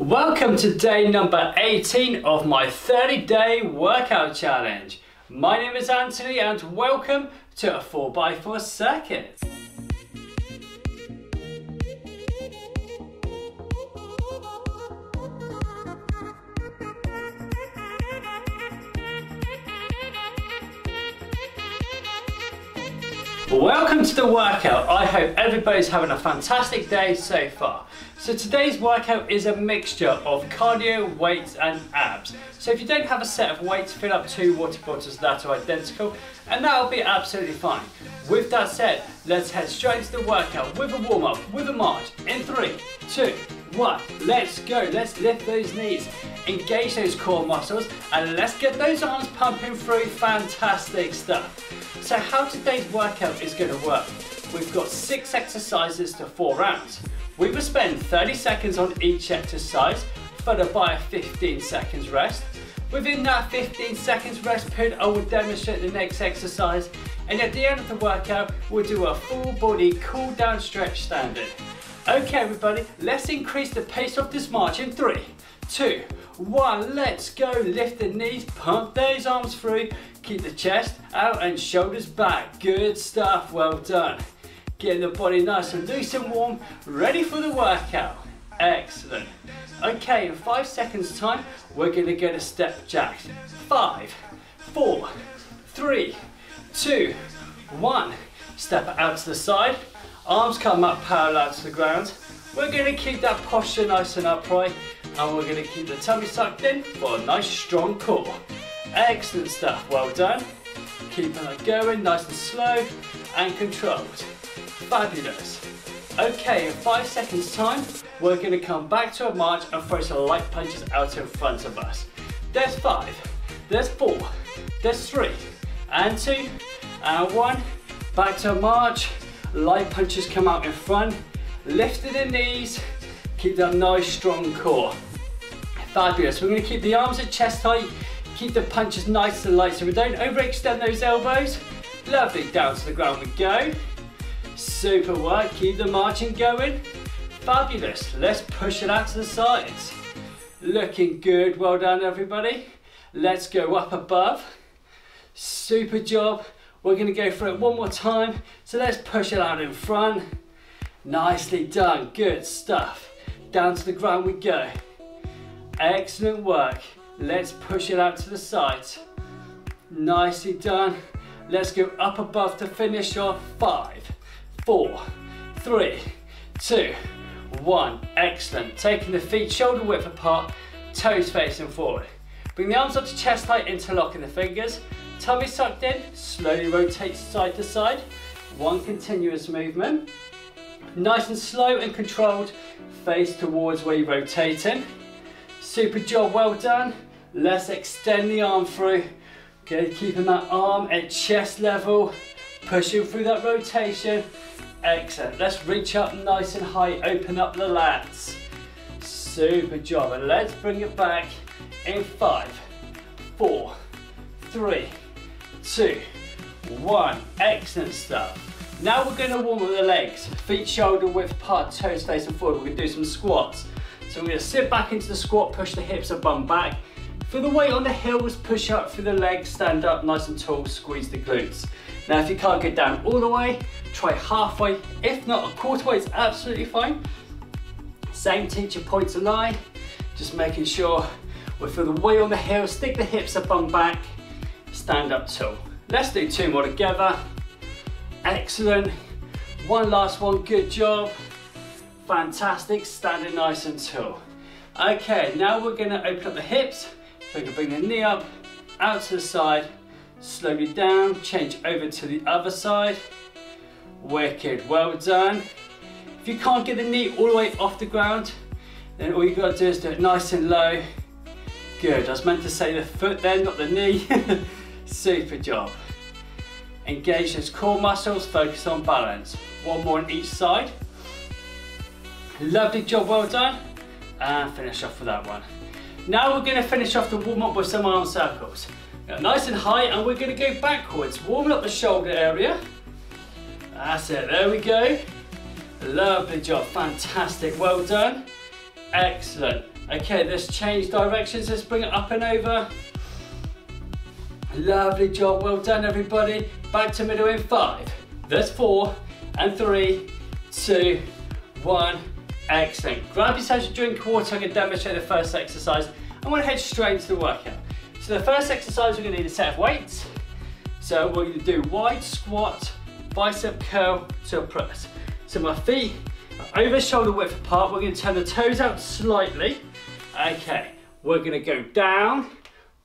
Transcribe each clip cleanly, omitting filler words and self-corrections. Welcome to day number 18 of my 30-day workout challenge. My name is Anthony and welcome to a 4x4 circuit. Welcome to the workout. I hope everybody's having a fantastic day so far. So today's workout is a mixture of cardio, weights and abs. So if you don't have a set of weights, fill up 2 water bottles that are identical and that'll be absolutely fine. With that said, let's head straight to the workout with a warm up, with a march in 3, 2, 1. Let's go. Let's lift those knees, engage those core muscles and let's get those arms pumping through. Fantastic stuff. So how today's workout is going to work, we've got 6 exercises to 4 rounds. We will spend 30 seconds on each exercise, followed by a 15 seconds rest. Within that 15 seconds rest period, I will demonstrate the next exercise, and at the end of the workout, we'll do a full body cool down stretch standing. Okay everybody, let's increase the pace of this march in 3, 2, 1, let's go. Lift the knees, pump those arms through, keep the chest out and shoulders back. Good stuff, well done. Getting the body nice and loose and warm, ready for the workout. Excellent. Okay, in 5 seconds time, we're gonna get a step jack. 5, 4, 3, 2, 1. Step out to the side, arms come up parallel to the ground. We're gonna keep that posture nice and upright, and we're gonna keep the tummy sucked in for a nice strong core. Excellent stuff, well done. Keeping it going, nice and slow and controlled. Fabulous. Okay, in 5 seconds time, we're gonna come back to a march and throw some light punches out in front of us. There's 5, there's 4, there's 3, and 2, and 1. Back to a march, light punches come out in front, lifting the knees, keep that nice strong core. Fabulous. We're going to keep the arms at chest height, keep the punches nice and light so we don't overextend those elbows. Lovely, down to the ground we go. Super work, keep the marching going. Fabulous. Let's push it out to the sides. Looking good, well done everybody. Let's go up above. Super job. We're going to go for it one more time, so let's push it out in front. Nicely done, good stuff. Down to the ground we go. Excellent work. Let's push it out to the sides. Nicely done. Let's go up above to finish off. 5, 4, 3, 2, 1. Excellent. Taking the feet shoulder width apart, toes facing forward. Bring the arms up to chest height, interlocking the fingers. Tummy sucked in, slowly rotate side to side. One continuous movement. Nice and slow and controlled, face towards where you're rotating. Super job, well done. Let's extend the arm through. Okay, keeping that arm at chest level, pushing through that rotation. Excellent. Let's reach up nice and high, open up the lats. Super job, and let's bring it back in 5, 4, 3, 2, 1. Excellent stuff. Now we're going to warm up the legs, feet shoulder width apart, toes facing forward. We're going to do some squats. So we're going to sit back into the squat, push the hips and bum back. Feel the weight on the heels, push up through the legs, stand up nice and tall, squeeze the glutes. Now if you can't get down all the way, try halfway. If not, a quarter way is absolutely fine. Same teacher points aligned, just making sure we feel the weight on the heels, stick the hips and bum back, stand up tall. Let's do 2 more together. Excellent. One last one, good job. Fantastic, standing nice and tall. Okay, now we're gonna open up the hips. So we can bring the knee up, out to the side, slowly down, change over to the other side. Wicked, well done. If you can't get the knee all the way off the ground, then all you gotta do is do it nice and low. Good, I was meant to say the foot there, not the knee. Super job. Engage those core muscles, focus on balance. One more on each side. Lovely job, well done. And finish off with that one. Now we're gonna finish off the warm up with some arm circles. Nice and high, and we're gonna go backwards, warming up the shoulder area. That's it, there we go. Lovely job, fantastic, well done. Excellent. Okay, let's change directions. Let's bring it up and over. Lovely job, well done everybody. Back to middle in 5. There's 4 and 3, 2, 1. Excellent. Grab yourselves a drink, water. I can demonstrate the first exercise. I'm going to head straight to the workout. So the first exercise, we're going to need a set of weights. So we're going to do wide squat, bicep curl to a press. So my feet are over shoulder width apart. We're going to turn the toes out slightly. Okay, we're going to go down,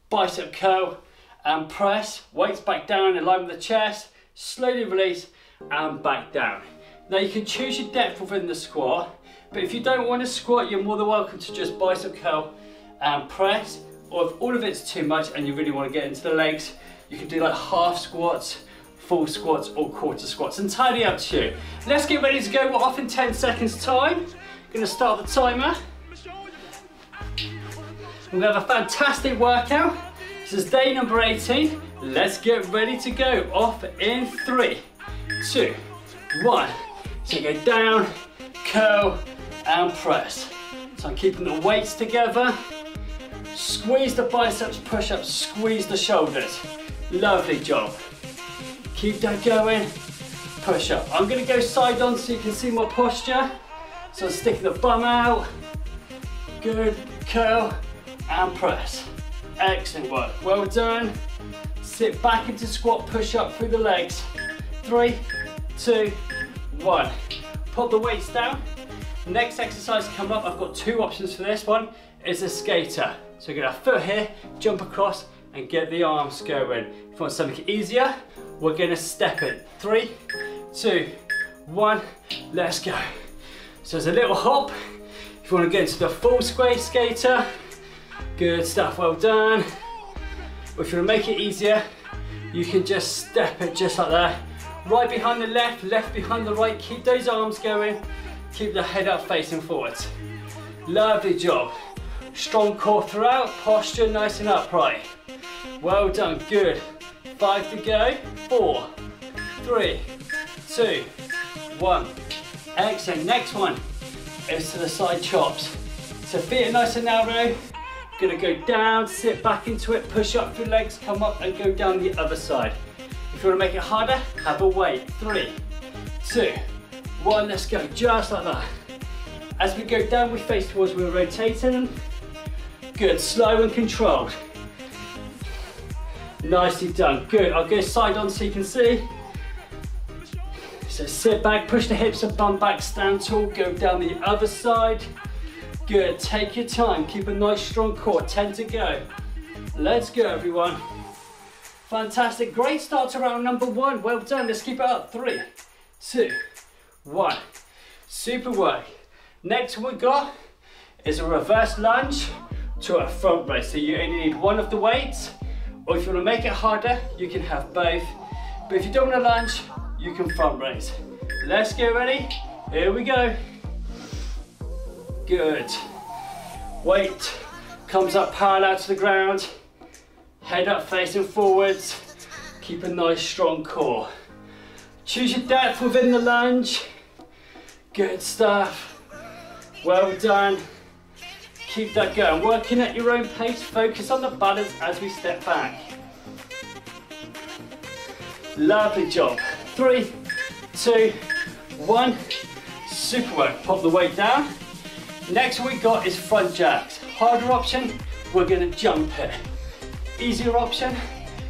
bicep curl and press. Weights back down in line with the chest. Slowly release and back down. Now you can choose your depth within the squat, but if you don't want to squat, you're more than welcome to just bicep curl and press, or if all of it's too much and you really want to get into the legs, you can do like half squats, full squats or quarter squats, entirely up to you. Let's get ready to go. We're off in 10 seconds time. Gonna start the timer. We're gonna have a fantastic workout. This is day number 18. Let's get ready to go. Off in 3, 2, 1. So go down, curl and press. So I'm keeping the weights together. Squeeze the biceps, push up, squeeze the shoulders. Lovely job. Keep that going. Push up. I'm going to go side on so you can see my posture. So I'm sticking the bum out. Good. Curl and press. Excellent work. Well done. Sit back into squat, push up through the legs. 3, 2, 1. Pop the weights down. Next exercise coming up, I've got two options for this one. It's a skater. So get a foot here, jump across and get the arms going. If you want something easier, we're gonna step it. 3, 2, 1, let's go. So there's a little hop. If you wanna get into the full square skater, good stuff, well done. Or if you wanna make it easier, you can just step it just like that. Right behind the left, left behind the right. Keep those arms going. Keep the head up facing forwards. Lovely job. Strong core throughout, posture nice and upright. Well done, good. 5 to go, 4, 3, 2, 1. Excellent, next one is to the side chops. So feet are nice and narrow. Gonna go down, sit back into it, push up through legs, come up and go down the other side. If you wanna make it harder, have a weight. 3, 2, 1, let's go, just like that. As we go down, we face towards, we're rotating. Good, slow and controlled. Nicely done, good. I'll go side on so you can see. So sit back, push the hips and bum back, stand tall, go down the other side. Good, take your time, keep a nice strong core, 10 to go. Let's go everyone. Fantastic, great start to round number 1, well done, let's keep it up. 3, 2, 1, super work. Next one we've got is a reverse lunge to a front raise. So you only need one of the weights, or if you want to make it harder, you can have both. But if you don't want to lunge, you can front raise. Let's get ready. Here we go. Good. Weight comes up parallel to the ground. Head up facing forwards. Keep a nice strong core. Choose your depth within the lunge. Good stuff. Well done. Keep that going. Working at your own pace. Focus on the balance as we step back. Lovely job. 3, 2, 1. Super work. Pop the weight down. Next we've got is front jacks. Harder option, we're going to jump it. Easier option,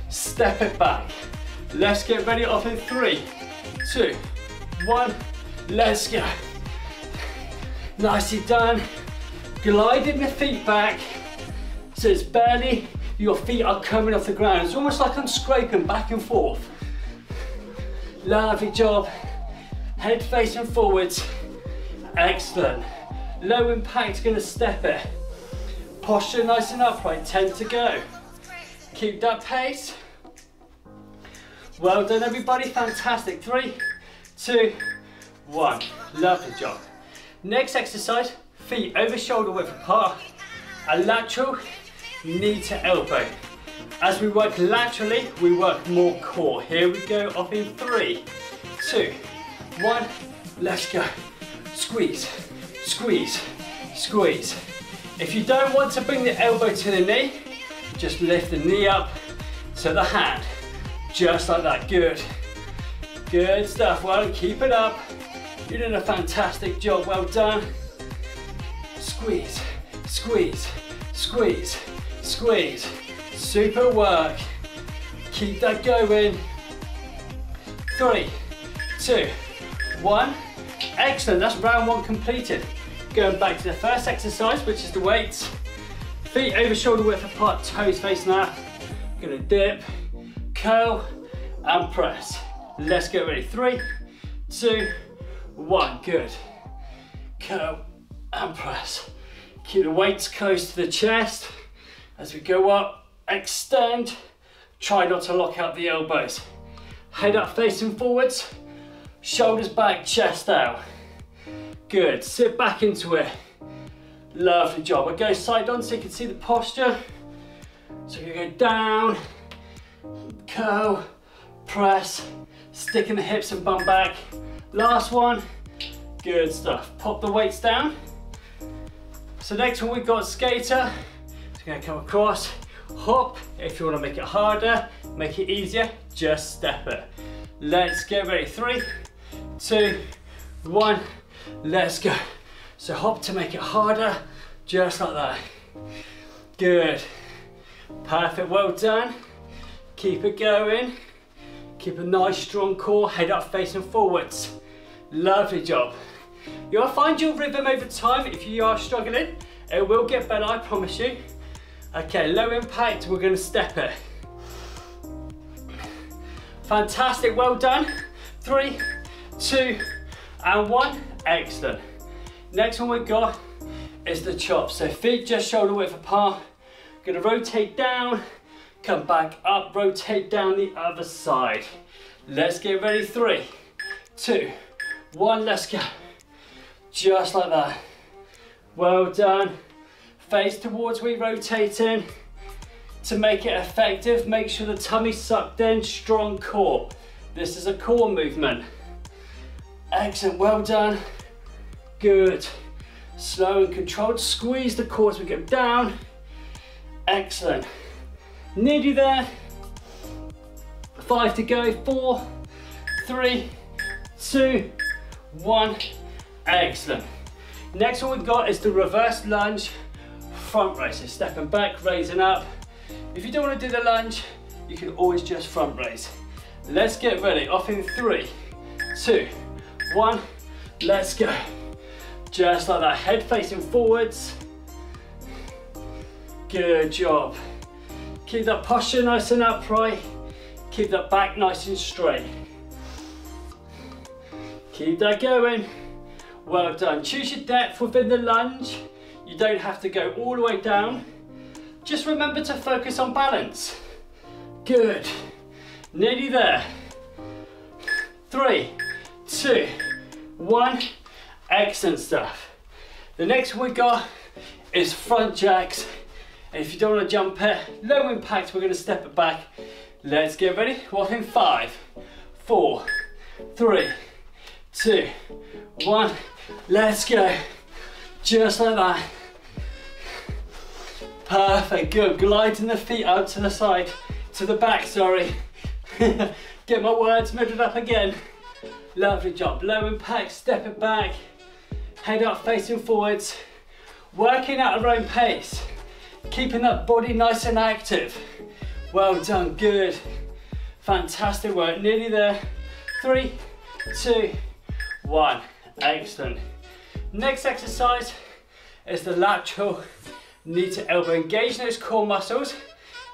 step it back. Let's get ready. Off in 3, 2, 1, let's go. Nicely done. Gliding the feet back, so it's barely your feet are coming off the ground. It's almost like I'm scraping back and forth. Lovely job. Head facing forwards. Excellent. Low impact, gonna step it. Posture nice and upright, 10 to go. Keep that pace. Well done everybody, fantastic. 3, 2, 1, lovely job. Next exercise, feet over shoulder width apart, a lateral knee to elbow. As we work laterally, we work more core. Here we go, off in 3, 2, 1, let's go. Squeeze, squeeze, squeeze. If you don't want to bring the elbow to the knee, just lift the knee up to the hand, just like that. Good, good stuff. Well, keep it up. You're doing a fantastic job. Well done. Squeeze, squeeze, squeeze, squeeze. Super work. Keep that going. 3, 2, 1. Excellent. That's round one completed. Going back to the first exercise, which is the weights. Feet over shoulder width apart, toes facing out. Gonna dip, curl, and press. Let's get ready. 3, 2, 1. Good. Curl and press. Keep the weights close to the chest as we go up. Extend. Try not to lock out the elbows. Head up facing forwards. Shoulders back, chest out. Good, sit back into it. Lovely job. I'll go side on so you can see the posture. So you go down, curl, press, sticking the hips and bum back. Last one, good stuff. Pop the weights down. So next one we've got skater. So you're gonna come across, hop. If you wanna make it harder, make it easier, just step it. Let's get ready, 3, 2, 1. Let's go. So hop to make it harder, just like that. Good. Perfect, well done. Keep it going. Keep a nice strong core, head up facing forwards. Lovely job. You'll find your rhythm over time. If you are struggling, it will get better, I promise you. Okay, low impact, we're gonna step it. Fantastic, well done. 3, 2, and 1. Excellent. Next one we've got is the chop. So feet just shoulder width apart. Gonna rotate down, come back up, rotate down the other side. Let's get ready. 3, 2, 1. Let's go. Just like that. Well done. Face towards we rotate in. To make it effective, make sure the tummy's sucked in, strong core. This is a core movement. Excellent, well done. Good. Slow and controlled. Squeeze the core as we go down. Excellent. Nearly there. 5 to go. 4, 3, 2, 1. Excellent. Next one we've got is the reverse lunge front raise. So stepping back, raising up. If you don't want to do the lunge, you can always just front raise. Let's get ready. Off in 3, 2, 1. Let's go. Just like that, head facing forwards. Good job. Keep that posture nice and upright. Keep that back nice and straight. Keep that going. Well done. Choose your depth within the lunge. You don't have to go all the way down. Just remember to focus on balance. Good. Nearly there. 3, 2, 1. Excellent stuff. The next one we got is front jacks. And if you don't want to jump it, low impact, we're going to step it back. Let's get ready. Off in 5, 4, 3, 2, 1. Let's go. Just like that. Perfect. Good. Gliding the feet out to the side, to the back, sorry. Get my words muddled up again. Lovely job. Low impact, step it back. Head up, facing forwards. Working at our own pace. Keeping that body nice and active. Well done, good. Fantastic work, nearly there. 3, 2, 1. Excellent. Next exercise is the lateral knee to elbow. Engage those core muscles.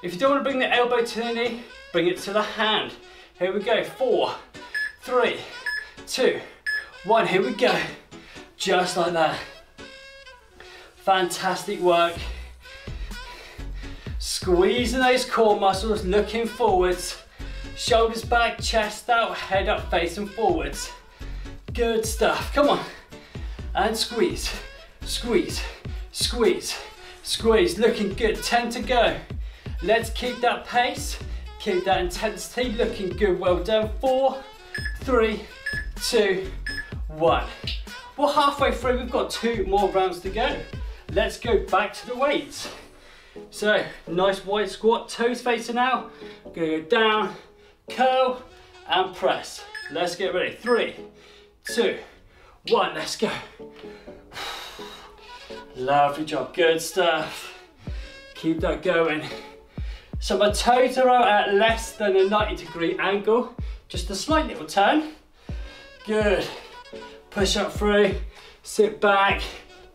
If you don't want to bring the elbow to the knee, bring it to the hand. Here we go, 4, 3, 2, 1, here we go. Just like that. Fantastic work. Squeezing those core muscles, looking forwards. Shoulders back, chest out, head up, facing forwards. Good stuff, come on. And squeeze, squeeze, squeeze, squeeze. Looking good, 10 to go. Let's keep that pace, keep that intensity, looking good, well done. 4, 3, 2, 1. We're halfway through, we've got 2 more rounds to go. let's go back to the weights. So nice wide squat, toes facing out. I'm gonna go down, curl and press. Let's get ready. 3, 2, 1, let's go. Lovely job, good stuff. Keep that going. So my toes are out at less than a 90-degree angle. Just a slight little turn. Good. Push up through, sit back,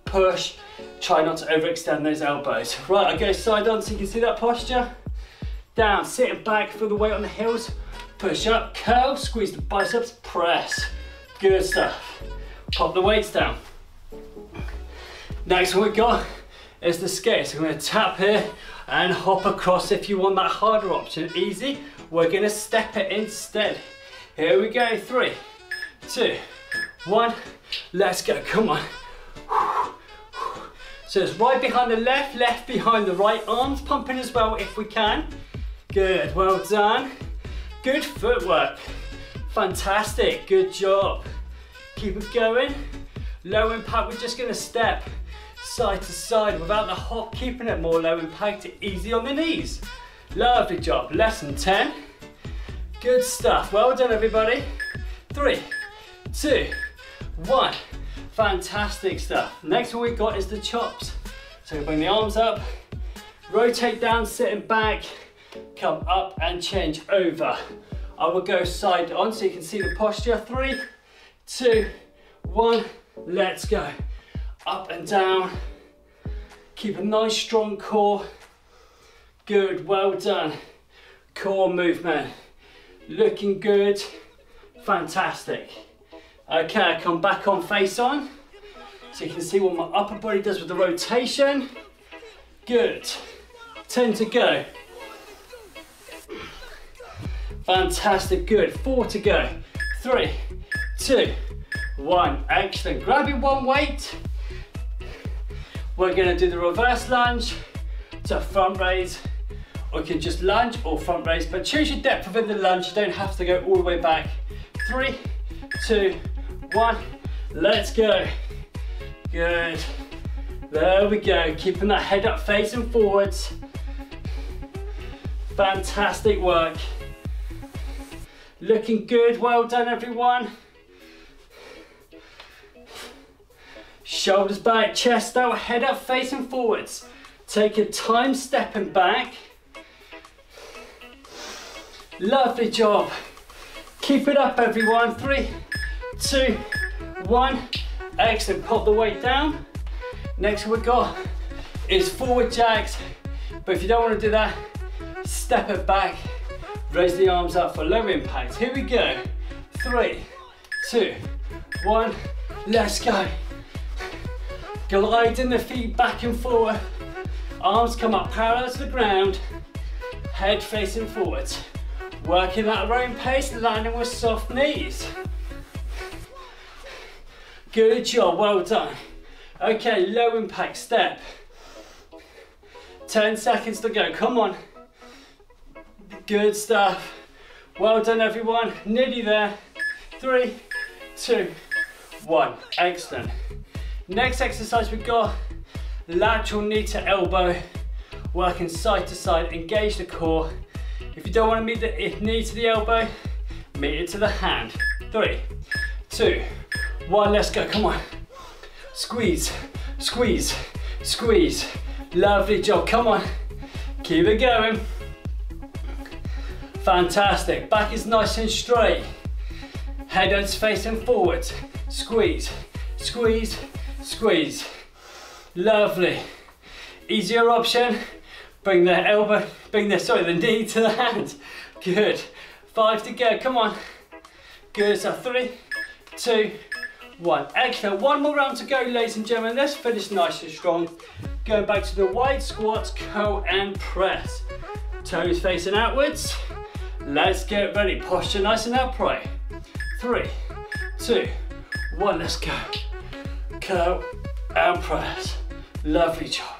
push. Try not to overextend those elbows. Right, I go side on so you can see that posture. Down, sit back, feel the weight on the heels. Push up, curl, squeeze the biceps, press. Good stuff. Pop the weights down. Next one we've got is the skates. I'm gonna tap here and hop across. If you want that harder option, easy, we're gonna step it instead. Here we go, 3, 2, 1, let's go, come on. So it's right behind the left behind the right, arms pumping as well if we can. Good, well done. Good footwork, fantastic, good job. Keep it going, low impact, we're just gonna step side to side without the hop, keeping it more low impact, easy on the knees. Lovely job, lesson 10. Good stuff, well done everybody. 3, 2, 1, fantastic stuff. Next one we've got is the chops. So bring the arms up, rotate down, sitting back, come up and change over. I will go side on so you can see the posture. 3, 2, 1, let's go. Up and down, keep a nice strong core. Good, well done. Core movement, looking good, fantastic. Okay, I come back on face on, so you can see what my upper body does with the rotation. Good, 10 to go. Fantastic, good, 4 to go. 3, 2, 1, excellent. Grabbing one weight, we're gonna do the reverse lunge to front raise, or you can just lunge or front raise, but choose your depth within the lunge, you don't have to go all the way back. 3, 2, 1, let's go. Good, there we go, keeping that head up facing forwards. Fantastic work, looking good, well done everyone. Shoulders back, chest out, head up, facing forwards. Take your time stepping back. Lovely job. Keep it up everyone. 3, 2, 1. Excellent, pop the weight down. Next we've got is forward jacks. But if you don't want to do that, step it back. Raise the arms up for low impact. Here we go. 3, 2, 1. Let's go. Gliding the feet back and forward. Arms come up parallel to the ground. Head facing forwards. Working at our own pace, landing with soft knees. Good job, well done. Okay, low impact step. 10 seconds to go, come on. Good stuff. Well done everyone, nearly there. 3, 2, 1, excellent. Next exercise we've got, lateral knee to elbow, working side to side, engage the core. If you don't want to meet the knee to the elbow, meet it to the hand. 3, 2, 1, let's go, come on. Squeeze, squeeze, squeeze. Lovely job, come on. Keep it going. Fantastic, back is nice and straight. Head is facing forwards. Squeeze, squeeze, squeeze. Lovely. Easier option, bring the elbow, the knee to the hand. Good. 5 to go, come on. Good, so 3, 2, 1. Excellent, one more round to go ladies and gentlemen, let's finish nice and strong. Going back to the wide squats, curl and press. Toes facing outwards. Let's get ready, posture nice and upright. 3, 2, 1, let's go. Curl and press. Lovely job.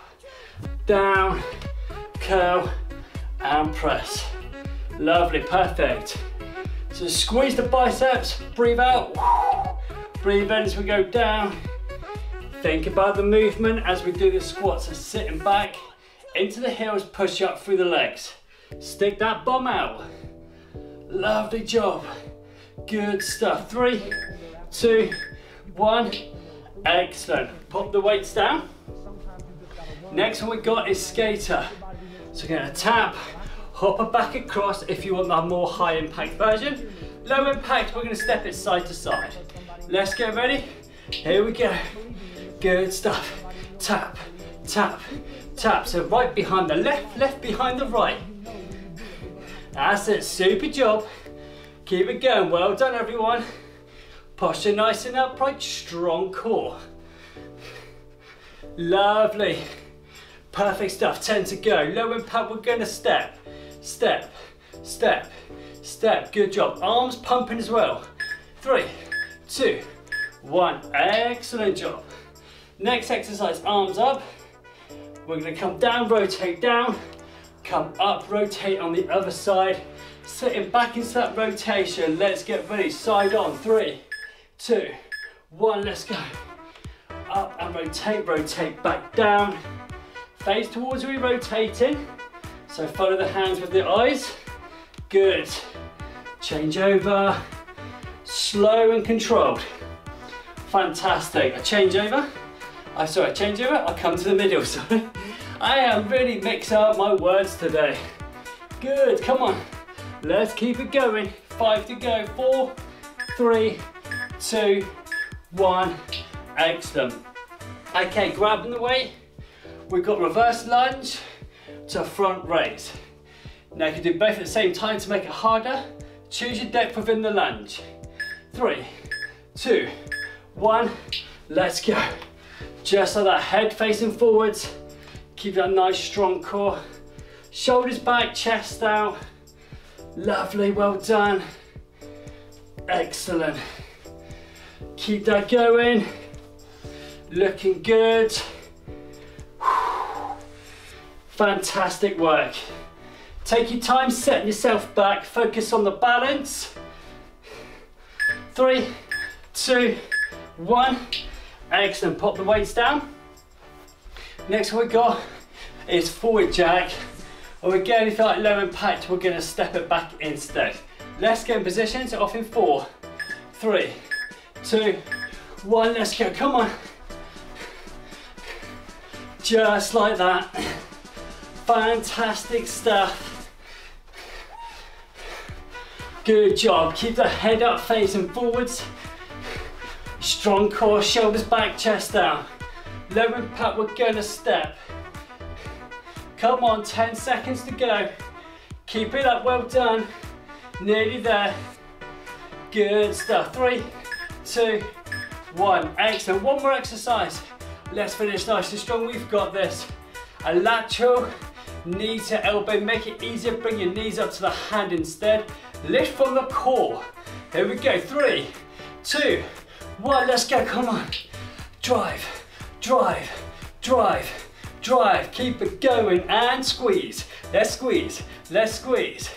Down, curl and press. Lovely, perfect. So squeeze the biceps, breathe out, breathe in as we go down. Think about the movement as we do the squats. So sitting back into the heels, push up through the legs. Stick that bum out. Lovely job. Good stuff. 3, 2, 1. Excellent. Pop the weights down. Next one we got is skater. So we're gonna tap, hop back across if you want that more high impact version. Low impact, we're gonna step it side to side. Let's get ready. Here we go. Good stuff. Tap, tap, tap. So right behind the left behind the right. That's it, super job. Keep it going, well done everyone. Posture nice and upright, strong core. Lovely. Perfect stuff, 10 to go. Low impact, we're gonna step, step, step, step. Good job, arms pumping as well. 3, 2, 1, excellent job. Next exercise, arms up. We're gonna come down, rotate down, come up, rotate on the other side. Sitting back into that rotation, let's get ready, side on. 3, 2, 1, let's go. Up and rotate back down. Face towards you, rotating. So follow the hands with the eyes. Good. Change over. Slow and controlled. Fantastic. A changeover. I'll come to the middle, sorry. I am really mixing up my words today. Good, come on. Let's keep it going. 5 to go. 4, 3, 2, 1. Excellent. Okay, grabbing the weight. We've got reverse lunge to front raise. Now you can do both at the same time to make it harder. Choose your depth within the lunge. 3, 2, 1, let's go. Just like that, head facing forwards. Keep that nice strong core. Shoulders back, chest out. Lovely, well done. Excellent. Keep that going. Looking good. Fantastic work. Take your time setting yourself back. Focus on the balance. 3, 2, 1. Excellent. Pop the weights down. Next one we got is forward jack. Or again, if you like low impact, we're going to step it back instead. Let's get in position. So off in 4, 3, 2, 1. Let's go. Come on. Just like that. Fantastic stuff. Good job. Keep the head up, facing forwards. Strong core, shoulders back, chest down. Low impact, we're gonna step. Come on, 10 seconds to go. Keep it up, well done. Nearly there. Good stuff. 3, 2, 1. Excellent. One more exercise. Let's finish nice and strong. We've got this. A lateral. Knee to elbow, make it easier, bring your knees up to the hand instead. Lift from the core. Here we go, 3, 2, 1, let's go, come on. Drive. Keep it going and squeeze. Let's squeeze.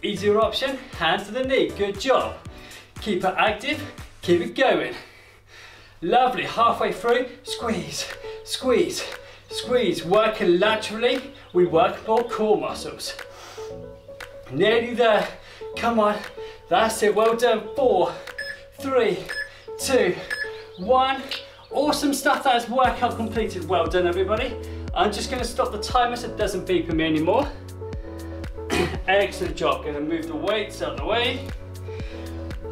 Easier option, hands to the knee, good job. Keep it active, keep it going. Lovely, halfway through, squeeze. Working laterally, we work more core muscles. Nearly there, come on, that's it, well done. 4, 3, 2, 1. Awesome stuff, that is workout completed, well done everybody. I'm just gonna stop the timer so it doesn't beep at me anymore. Excellent job, gonna move the weights out of the way.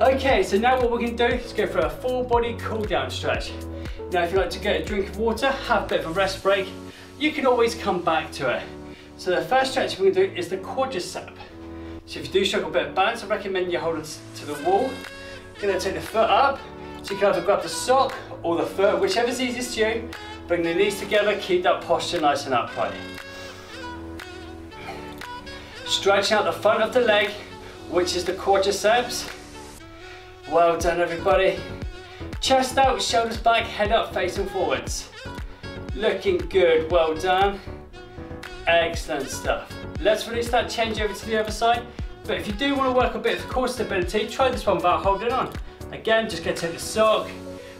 Okay, so now what we're gonna do is go for a full body cool down stretch. Now if you like to get a drink of water, have a bit of a rest break, you can always come back to it. So the first stretch we're going to do is the quadricep. So if you do struggle a bit of balance, I recommend you hold it to the wall. You're going to take the foot up, so you can either grab the sock or the foot, whichever's easiest to you. Bring the knees together, keep that posture nice and upright. Stretching out the front of the leg, which is the quadriceps. Well done everybody. Chest out, shoulders back, head up, facing forwards. Looking good, well done. Excellent stuff. Let's release that change over to the other side. But if you do want to work a bit of core stability, try this one without holding on. Again, just gonna take the sock,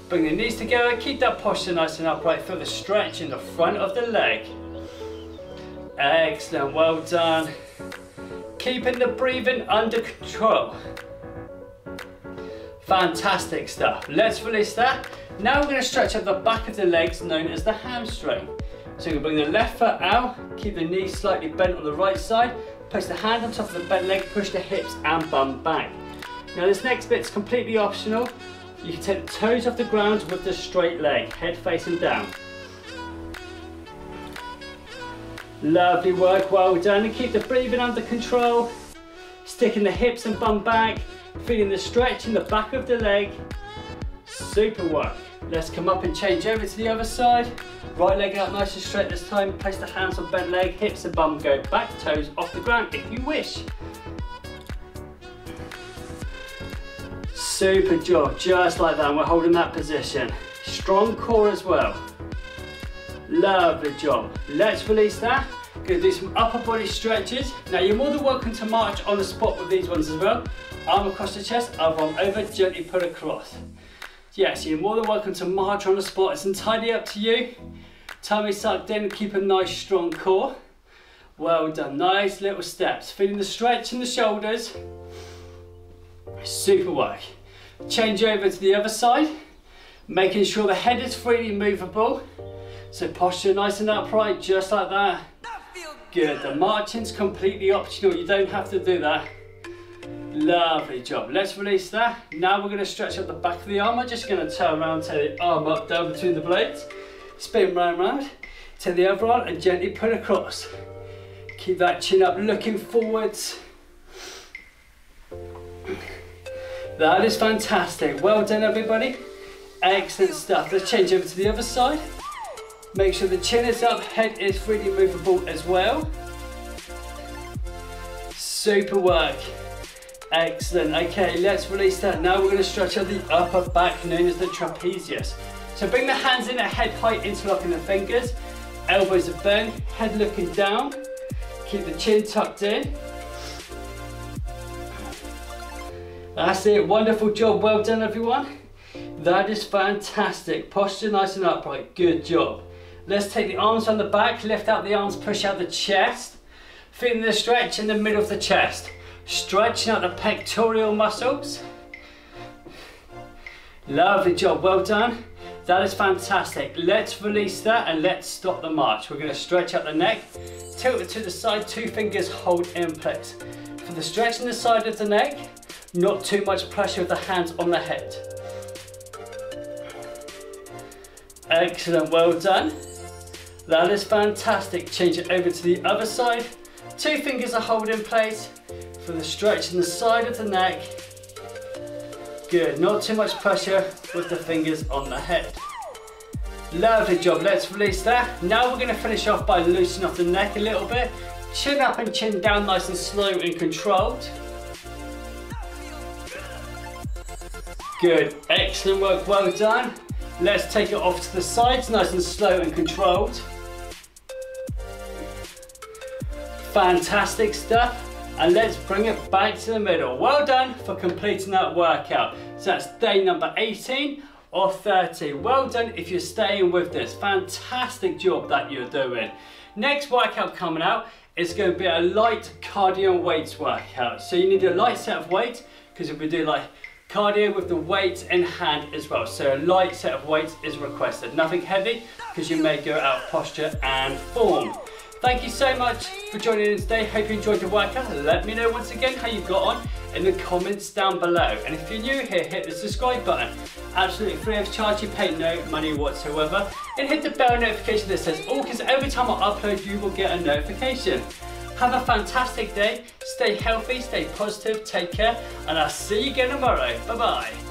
Bring the knees together, keep that posture nice and upright. Feel the stretch in the front of the leg. Excellent, well done. Keeping the breathing under control. Fantastic stuff. Let's release that. Now we're going to stretch out the back of the legs, known as the hamstring. So you bring the left foot out, keep the knees slightly bent on the right side, place the hand on top of the bent leg, push the hips and bum back. Now this next bit's completely optional. You can take the toes off the ground with the straight leg, head facing down. Lovely work, well done, and keep the breathing under control. Sticking the hips and bum back, feeling the stretch in the back of the leg. Super work. Let's come up and change over to the other side. Right leg out nice and straight this time. Place the hands on bent leg, hips and bum go back, toes off the ground if you wish. Super job, just like that, and we're holding that position. Strong core as well. Lovely job. Let's release that. Gonna do some upper body stretches. Now you're more than welcome to march on the spot with these ones as well. Arm across the chest, other arm over, gently pull across. Yes, you're more than welcome to march on the spot. It's entirely up to you. Tummy sucked in, keep a nice strong core. Well done, nice little steps. Feeling the stretch in the shoulders. Super work. Change over to the other side, making sure the head is freely movable. So posture nice and upright, just like that. Good, the marching's completely optional. You don't have to do that. Lovely job. Let's release that. Now we're going to stretch out the back of the arm. I'm just going to turn around, take the arm up, down between the blades, spin round, take the other arm and gently pull across. Keep that chin up, looking forwards. That is fantastic. Well done, everybody. Excellent stuff. Let's change over to the other side. Make sure the chin is up, head is freely movable as well. Super work. Excellent, okay, let's release that. Now we're gonna stretch out the upper back, known as the trapezius. So bring the hands in at head height, interlocking the fingers, elbows are bent, head looking down, keep the chin tucked in. That's it, wonderful job, well done everyone. That is fantastic, posture nice and upright, good job. Let's take the arms on the back, lift out the arms, push out the chest, feeling the stretch in the middle of the chest. Stretching out the pectoral muscles. Lovely job, well done. That is fantastic. Let's release that and let's stop the march. We're going to stretch out the neck, tilt it to the side, two fingers hold in place. For the stretch in the side of the neck, not too much pressure with the hands on the head. Excellent, well done. That is fantastic. Change it over to the other side, two fingers are held in place. For the stretch in the side of the neck. Good, not too much pressure with the fingers on the head. Lovely job, let's release that. Now we're gonna finish off by loosening off the neck a little bit. Chin up and chin down, nice and slow and controlled. Good, excellent work, well done. Let's take it off to the sides, nice and slow and controlled. Fantastic stuff. And let's bring it back to the middle. Well done for completing that workout. So that's day number 18 or 30. Well done if you're staying with this. Fantastic job that you're doing. Next workout coming out is going to be a light cardio weights workout. So you need a light set of weights because we'll be doing like cardio with the weights in hand as well. So a light set of weights is requested. Nothing heavy because you may go out of posture and form. Thank you so much for joining in today. Hope you enjoyed the workout. Let me know once again how you got on in the comments down below. And if you're new here, hit the subscribe button. Absolutely free of charge, you pay no money whatsoever. And hit the bell notification that says all, because every time I upload, you will get a notification. Have a fantastic day. Stay healthy, stay positive, take care, and I'll see you again tomorrow. Bye-bye.